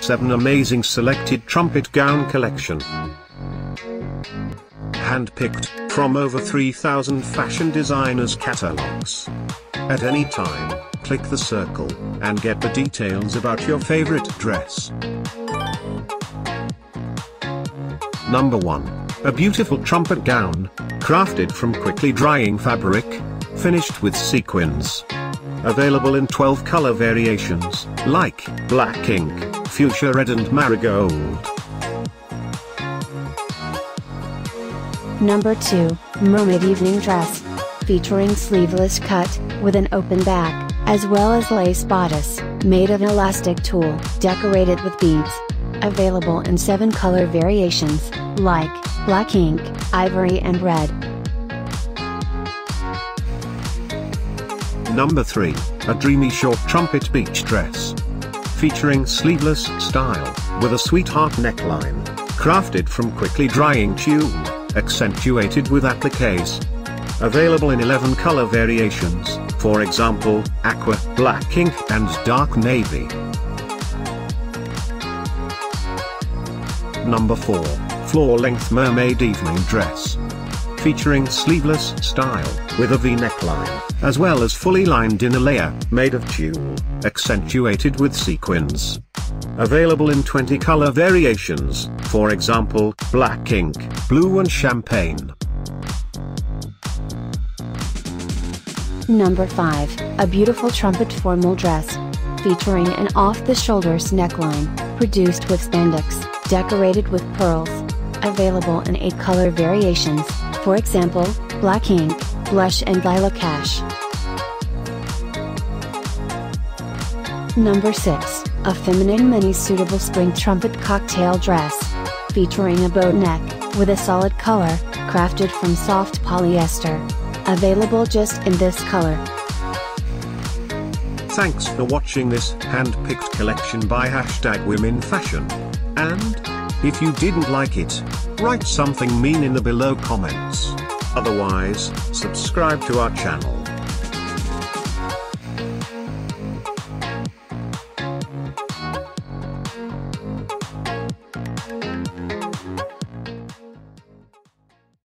7 Amazing Selected Trumpet Gown Collection. Handpicked from over 3,000 fashion designers' catalogs. At any time, click the circle, and get the details about your favorite dress. Number 1. A beautiful trumpet gown, crafted from quickly drying fabric, finished with sequins. Available in 12 color variations, like black ink, fuchsia red and marigold. Number 2, Mermaid Evening Dress. Featuring sleeveless cut, with an open back, as well as lace bodice, made of elastic tulle, decorated with beads. Available in 7 color variations, like black ink, ivory and red. Number 3, a dreamy short trumpet beach dress. Featuring sleeveless style, with a sweetheart neckline, crafted from quickly drying tulle, accentuated with appliques. Available in 11 color variations, for example, aqua, black ink and dark navy. Number 4, floor-length mermaid evening dress. Featuring sleeveless style, with a V-neckline, as well as fully lined inner layer, made of tulle, accentuated with sequins. Available in 20 color variations, for example, black ink, blue and champagne. Number 5, a beautiful trumpet formal dress. Featuring an off-the-shoulders neckline, produced with spandex, decorated with pearls. Available in 8 color variations, for example, black ink, blush and lilac ash. Number 6, a feminine mini-suitable spring trumpet cocktail dress. Featuring a bow neck, with a solid color, crafted from soft polyester. Available just in this color. Thanks for watching this hand-picked collection by #WomenFashion. And, if you didn't like it, write something mean in the below comments. Otherwise, subscribe to our channel.